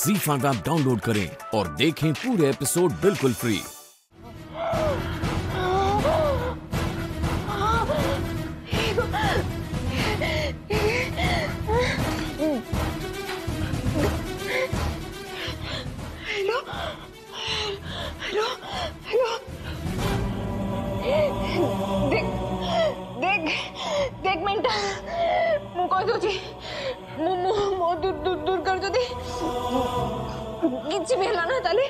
ZEE5 app download करें और देखें पूरे एपिसोड बिल्कुल फ्री। हेलो हेलो हेलो देख देख मिंटा मु कह दूची मु दूर कर दे किसी भी हलाना ताले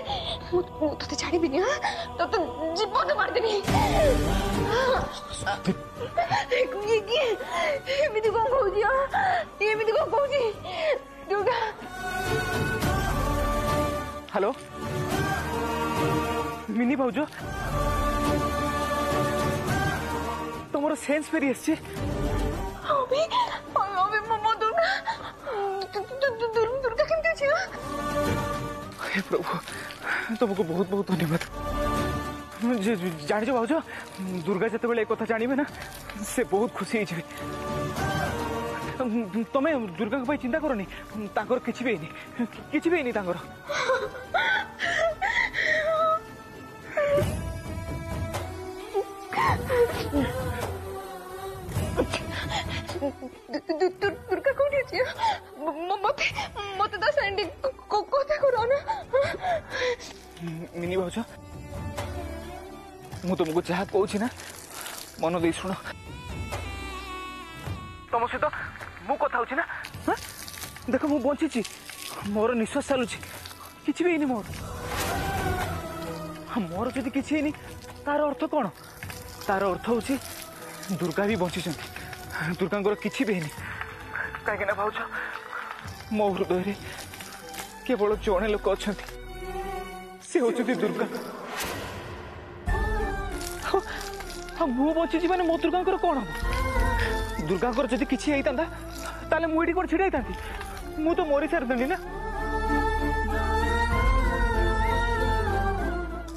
मु तो छाड़ी भी नहीं। हां तो जिब्बो तो मार देनी ये भी देखो कहू जी। हां ये भी देखो कहू जी दुर्गा। हेलो मिनी भाउजो तुम सेन्स फेरी प्रभु तुमको बहुत बहुत धन्यवाद। जान भाज दुर्गा जो एक कथा जानवे ना से बहुत खुशी हो तमें दुर्गा को चिंता करनी किसी भी नहीं। दुर्गा कौटी अच्छी मत मत दस कथा कर मिनी भाज मु तुमको जहा कह मन दे शुण तुम सहित मु कथा ना। हाँ देख मु बची मोर निश्वास चलुची किसी भी मोर मोर जब किसी तार अर्थ कौन तार अर्थ हो दुर्गा भी बची दुर्गा किसी भी कहीं भाज मो हृदय केवल जड़े लोक अच्छा सी हूँ दुर्गा। हाँ मु बची माने मो दुर्गा कौन हम दुर्गा जब किसी होता मुझे कौन छिड़ा था मु तो मरी सारी ना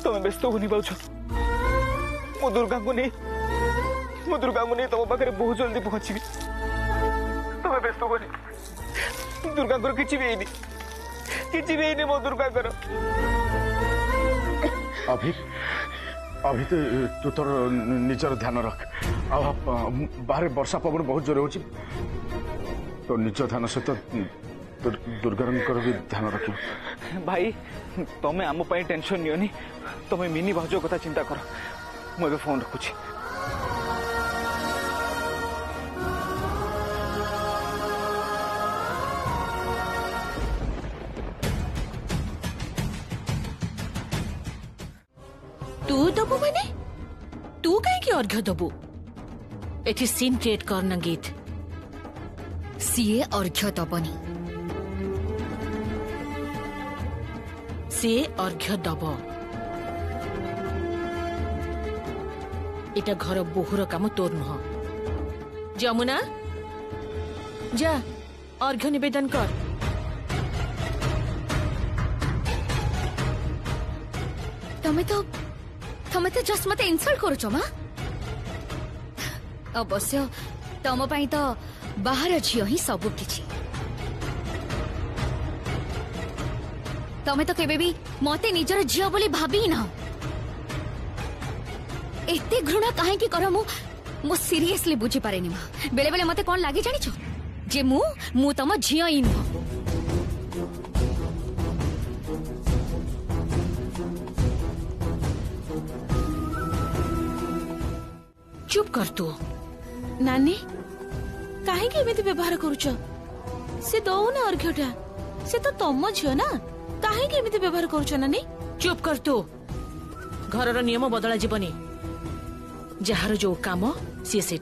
तुम व्यस्त होनी पाच मु दुर्गा को नहीं तुम पाखे बहुत जल्दी पहुंची तुम व्यस्त होनी दुर्गा किसी भी मो दुर्गा अभी तू तोर निजर ध्यान रख बाहर वर्षा पवन बहुत जोर हो तो निज ध्यान सहित दुर्गा भी ध्यान रख भाई तुम्हें आम टेंशन नियोनी तुम्हें मिनी भाज कथा चिंता कर मुझे फोन रखुची। तू दबू मैंने तू कहीं अर्घ्य दबू एथि सीन क्रिएट कर नंगीत सीए अर्घ्य दबनी सीए अर्घ्य दब इटा घर बोहूर काम तोर नुह जमुना जा अर्घ्य निवेदन कर तमें तो जस्ट मत इनसल्ट करो चमा अवश्य तुम तो बाहर झील ही सबु किछि तमें तो केबे भी मते निजर झील बोली भाभी ना एते घृणा काहे की कर मु सीरियसली बुझी पारे नी मां बेले बेले मते कोन लागे जानिछो जे मु तुम झील ही नु चुप कर तू नानी कहीं व्यवहार से ना अर्घ्यटा से तो तम झील ना कहीं व्यवहार कर नानी चुप कर तू घर नियम बदला जीवनी जार जो काम सी से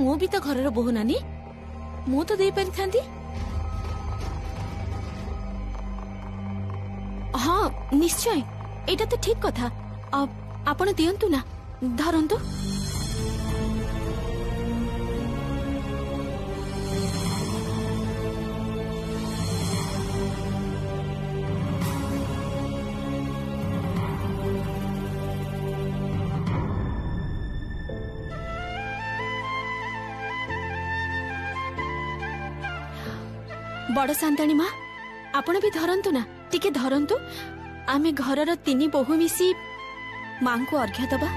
मु भी तो घर बोहू नानी मु तो दे पारी थांती। हाँ निश्चय एटा तो ठीक कथा आपण दियंतु ना धरंतु बड़ सांताणी माँ आपण भी धरतु ना टिके धरतु आमे घरर तीन बहु मिसी माँ को अर्घ्य दबा।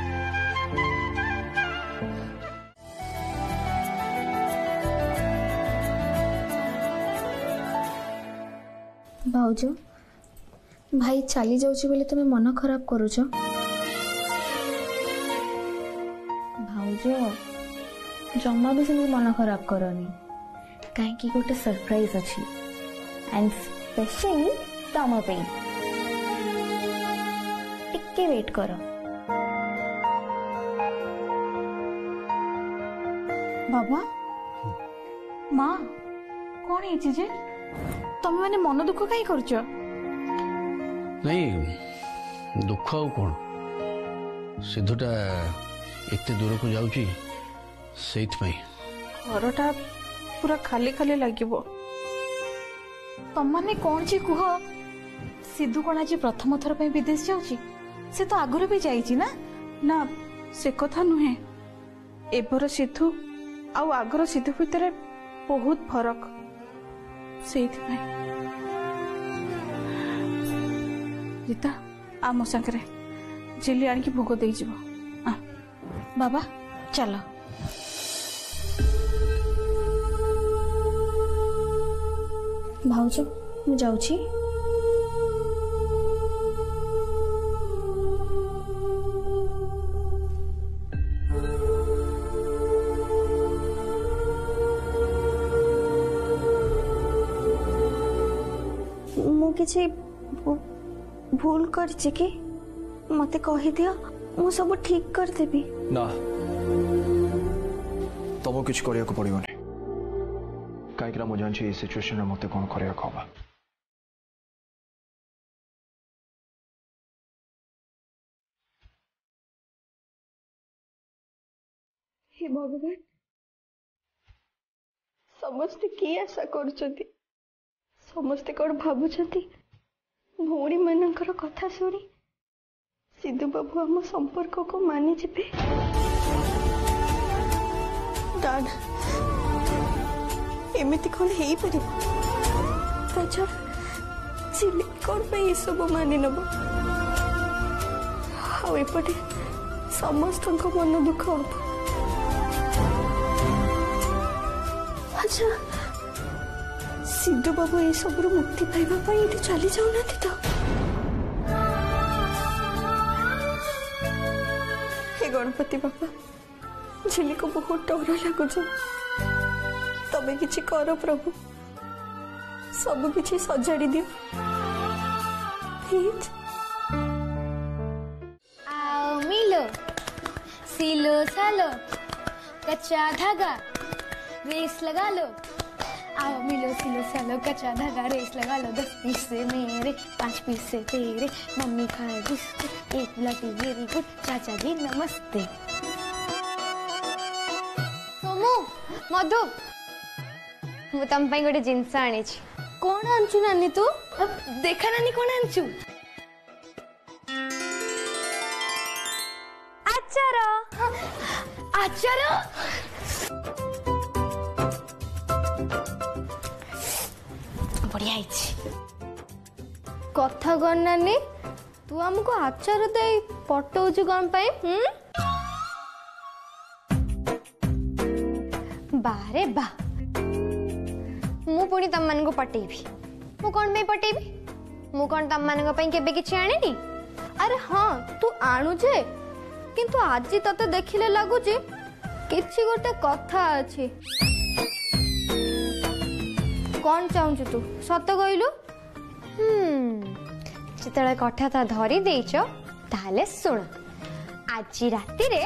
भाउज भाई चली जाऊँ बोले तुम्हें मन खराब करुच। भाउज जम्मा भी सब मन खराब करनी कहीं गोटे सरप्राइज अच्छी एंड स्पेशली तुम टिके वेट कर। बाबा माँ कौन है जे तुम मैंने मन दुख कहीं करछ? नहीं दुख आ कौन सिद्धूटा एत दूर को जाऊँ से घरटा पूरा खाली खाली लगे तुम मैंने कौन जी कह सिद्धू कौन आज प्रथम थर पर विदेश जाऊँ से तो आगुरी भी जाइए ना ना से कथा नुहे एबर सिद्धू आगर सिद्धू भितर बहुत फरक से गीता आम सागर झेली आण की भोग दे बाबा चल। भाउज मु जाऊँ मुझे भूल करछे कि मते कहि दियो मु सब ठीक कर देबी। ना तब किछ करिया को पड़िबो काईकरा मु जानछी ए सिचुएशन रे मते कोन करिया खबा। हे भगवान समस्त की आशा करछती समस्ते कौन भावुंट भौणी मान कथा शुणी सिद्धू बाबू आम संपर्क को मानि जीवे। डैड एमती कौन हो पार चिली कौन ये सब मानि नब आपटे समस्त मन दुख। अच्छा सिद्धू बाबू ये सब मुक्ति पाइबा ये चली जाऊना तो हे गणपति बाबा झिली को बहुत डर लगुच तबे किछि कर प्रभु सब किछि सजाड़ी दियो। आओ मिलो सिलो सालो कच्चा धागा रेस लगा लो आओ मिलो सिलो सालो कच्चा धागा रेस लगा लो 10 पीस से मेरे 5 पीस से तेरे मम्मी खाए बिस्कुट एक लटी वेरी गुड चाचा जी नमस्ते। सोमू मधु मु तुम पाई गोटे जिनस आनी कौन आनचु नानी तू देखा नानी कौन आनचु आचार आचार कथा गण नानी तू आमको आचार दे पटौचु कौन बारे बा मु पुणी तम मान पटेबी मु कौन पे पटेबी मु कौन तम मान किसी आने। अरे हाँ तू आणुजे किंतु आज तते देखिले लगुच किसी गोटे कथा अच्छी कौन चाहूँ तू सत कहलु जिते कठा था धरी देच ताले सुन आज राति रे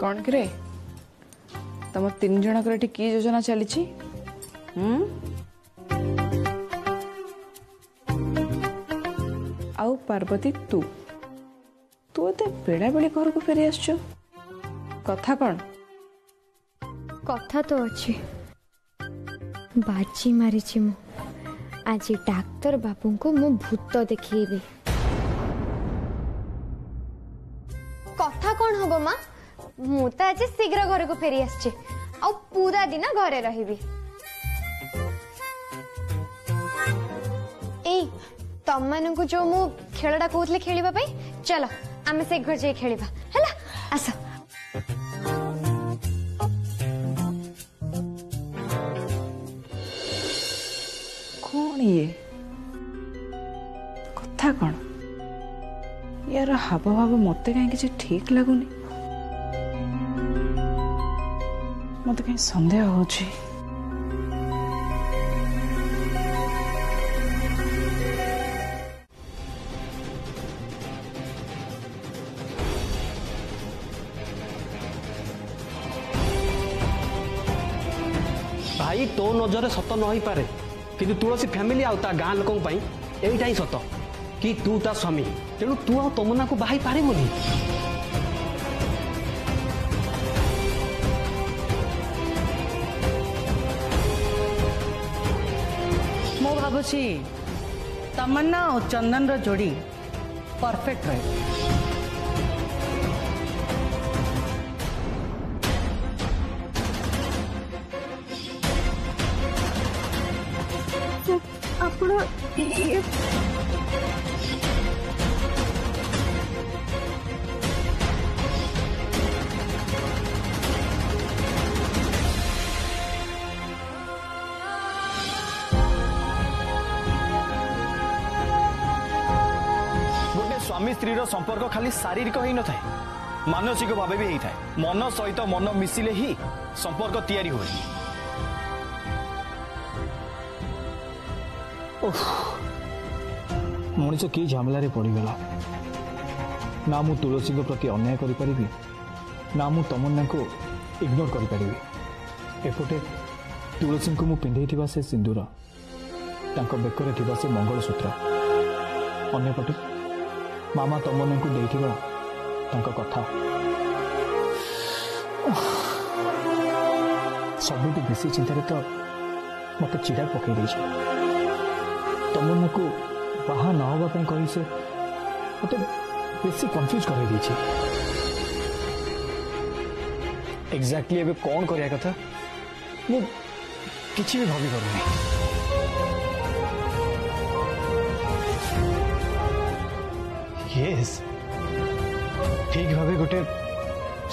कौन करे तुम तीन जन कर योजना चली आउ पार्वती तू तू एत बेड़ा बेड़ी घर को फेरी आसु कथा कौन कथा तो अच्छे बाजी मारी मु आज डाक्तर बाबू को मो भूत देखी कथा कौन हम माँ मुझे आज शीघ्र घर को फेरी आसछे आ पूरा दिन घरे रही तम मान को जो मु खेलटा कहते खेल चलो आम से घर जाए खेल आस कौन ये कथा कौन यार हाव भाव मत कहीं ठीक लगुनि मत कहीं सन्देह हो भाई तो नजर सत नही पारे कि तुलसी फैमिली आ गाँ लोकों यहीटा ही सत कि तू ता स्वामी तेणु तू आ तमन्ना को बाहर पार्बुनि मो भावी तमन्ना और चंदन रो जोड़ी परफेक्ट रहे स्वामी स्त्री रो संपर्क खाली शारीरिक ही न थाए मानसिक भाव भी होता है मन सहित मन मिसिले ही संपर्क तैयारी हुए मनीष कि झमेल पड़गला ना मु तुलसी को प्रति अन्याय करी ना मु तमन्ना को इग्नोर करी एपटे तुलसी को पिंधे से सिंदूर तांको बेकरे थिबा से मंगलसूत्र अन्यपटे मामा तमन्ना को देथिबा तांको कथा सबुठू बेसी चिंतार तो मत चिड़ा पकड़ दे तमन्ना को बाहर न होगा कही से मत बेस कन्फ्यूज कर एक्जाक्टली अबे कौन करिया कथा मु किसी भी भावी करूनी यस ठीक भावे गोटे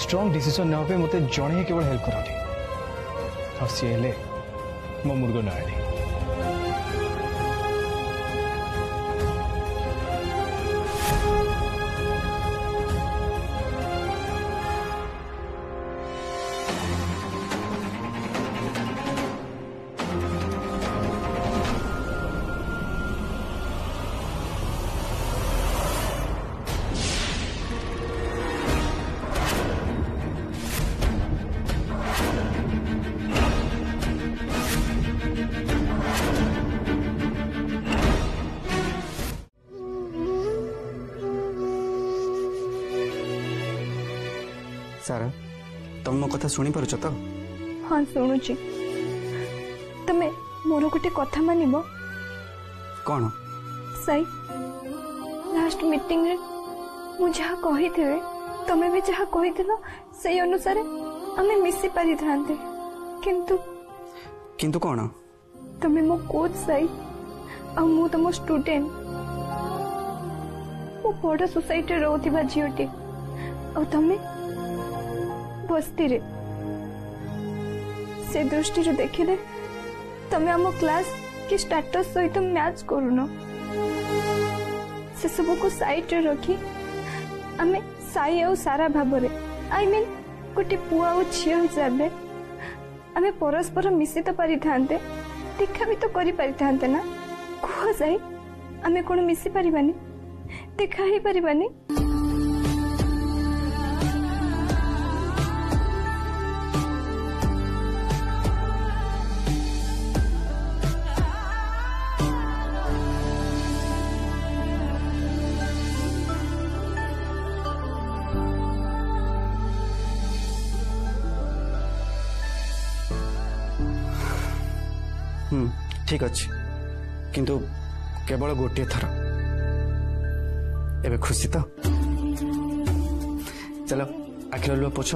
स्ट्रॉन्ग डिसीजन ना पे मते जणे केवल हेल्प करले आ से हेले मो मुर्गो नाडी सारा तुम मो कथा शुणी पार तो हाँ शुणुची तुम्हें मोर गोटे कथा मानब कौन साई लास्ट मीटिंग रे मुझे कही तुम्हें भी जहाँ कही से अनुसार आम मिसी पारि था किंतु किंतु कौन तुम्हें मो कोच साई आ मु तुम स्टूडेंट मो बड़ सोसाइटी रोकवा झीटी आ तुम्हें बस्ती रे से दृष्टि जो देखिले तमें आम क्लास की स्टाटस सहित तो मैच करुन से सब को साइड रे रखी आम साई आ सारा भाव आई मीन गोटे पुआ आ झी हिसाब से आम परस्पर मिसी तो पारि था देखा भी तो करें ना कह साई आम कौन मिसी पारिबानी देखा ही पारिबानी ठीक अच्छे किंतु केवल गोटे थर एबे खुशी तो चलो आखिर लुआ पोछ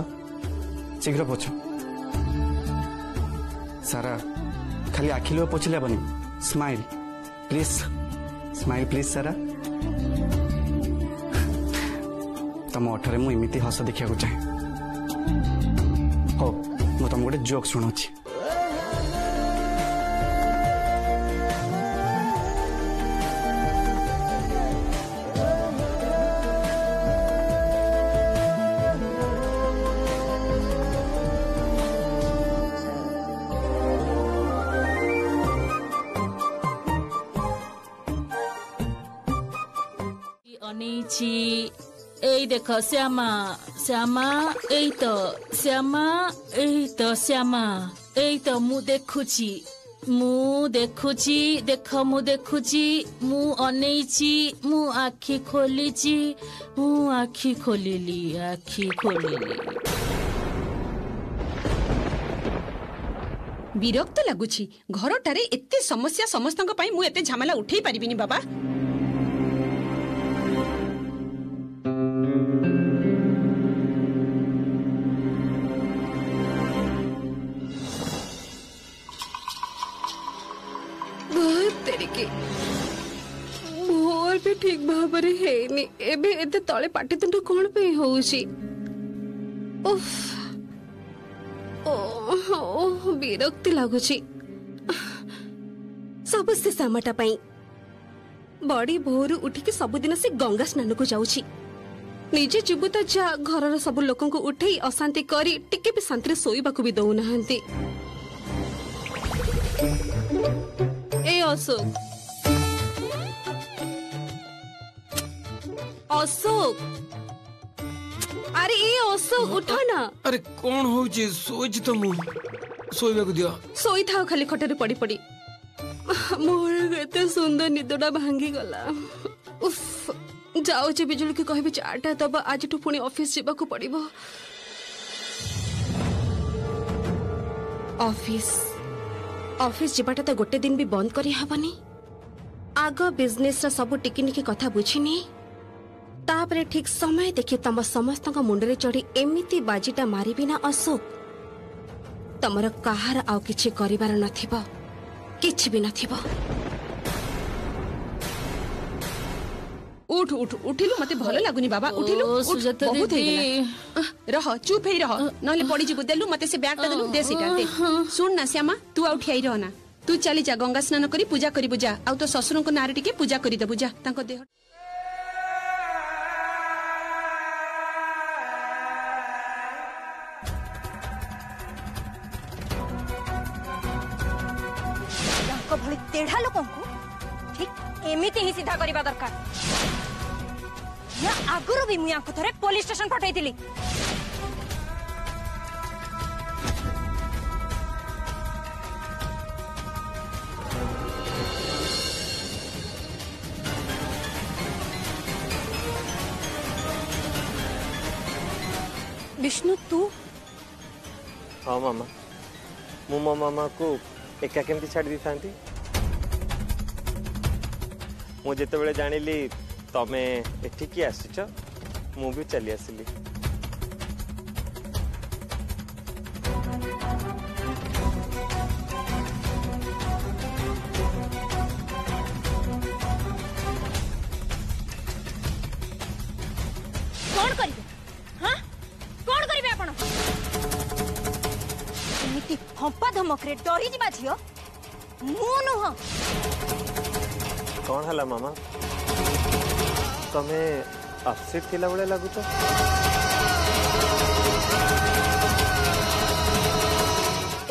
शीघ्र पोछ सारा खाली आखिर लुआ पोछले बनी स्माइल प्लीज सारा तुम अठर मुझे हस देखा चाहे हो मु तुम गोटे जोक शुणुची देख श्यामा श्यामा एई तो श्यामा एई तो मु देखुची देख मु देखुची मु अनेईची मु आखी खोलिली विरक्त लगुची घर टारे एते समस्या समस्तक पई मु एते झमेला उठेई पारिबिनी बाबा भी ठीक एबे एते तले पाटी तुंड कोन पे होउची उफ ओ विरक्ति लागुची सब से सामाटा पई बड़ी भोर उठी के सब दिन से गंगा स्नान को जाउची निजे जीव तो जा घर सब लोक को उठे अशांति करी टिके भी शांति सोईबा को भी दउ नहंती ए अशोक अशोक अरे ये अशोक उठो ना अरे कौन हो जे सोच तो मु सोईबा को दिया सोई था खाली खटरे पड़ी पड़ी मोर एते सुंदर निदोडा भांगी गला उफ जाओ जे बिजुल के कहबे चाटा तब आज तो पुणी ऑफिस जेबा को पड़िबो ऑफिस जेबाटा तो गोटे दिन भी बंद करी हबनी आगो बिजनेस रा सब टिकिनिकी कथा बुझिनी तापरे ठीक समय देखि तम समस्त मुंडरे चढ़ी एमिती बाजीटा मारी बिना अशोक तमर कहार आउ किछि करिवार नथिबो किछि भी नथिबो उठ उठिलु मते भलो लागुनी बाबा उठिलु सुजाता दीदी रह चुप हे रह नले पड़ी जिवु देलु मते से बैग ता देलु दे सीटा दे सुन ना श्यामा तू आ उठाई रहना तू चली जा गंगा स्नान करी पूजा करिबु जा आउ तो ससुरन को नारे टिके पूजा करि देबु जा तांको देह तेढ़ा लोकों को ठीक एमिति ही सीधा करवा दरकार या आगुरु भी मुया को थरे पुलिस स्टेशन पठाई दिली विष्णु तू हाँ मामा मु मामा को एका केमती छाड़ दी था मु जेते बेले जानिली तमे एठी की आसीछ मु भी चली आसली कोन करिबे आपण एमिति फंपा धमकरे डरी जिबा झियो मु नुह कौन हला मामा तमें अपसेट थिला बड़े लागू तो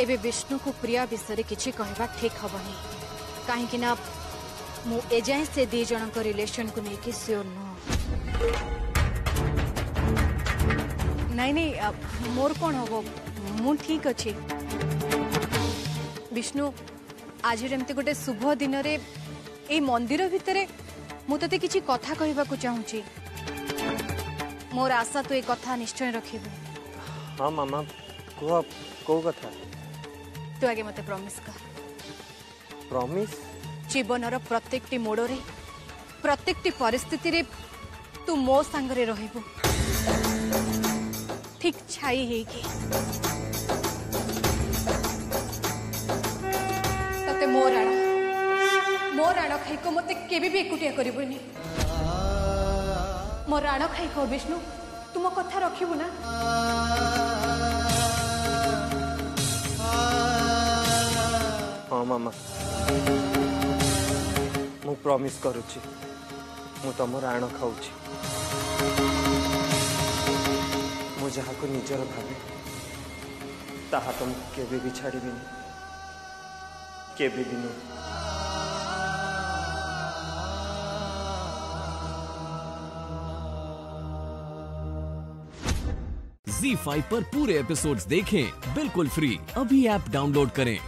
एबे विष्णु को प्रिया विषय किछि कहबा ठीक हबनी काहे कि ना मु एजाय से दी जन को रिलेशन को लेके स्योर न नहीं मोर कोन हबो मु ठीक अछि विष्णु आज रेमते गोटे शुभ दिन रे ए मंदिर भितरे मु तते किछि कथा कहबा को चाहूची मोर आशा तो ए कथा निश्चय रखिबो हां मामा को कथा तू आगे मते प्रॉमिस कर प्रॉमिस जीवन प्रत्येक मोड़ प्रत्येक परिस्थिति तू मो सांगरे रहिबु ठीक छाई है तते मो राण खाई को मते केबी भी एकुटिया करबुनी मो राण खाई को विष्णु तुम कथा रखिबु ना हाँ मामा मु प्रॉमिस करूची मु तुम राण खाऊची मु जहा को निजर भावे ताहा तुम केबे भी छाड़बी केबे भी नहीं ZEE5 पर पूरे एपिसोड्स देखें बिल्कुल फ्री। अभी ऐप डाउनलोड करें।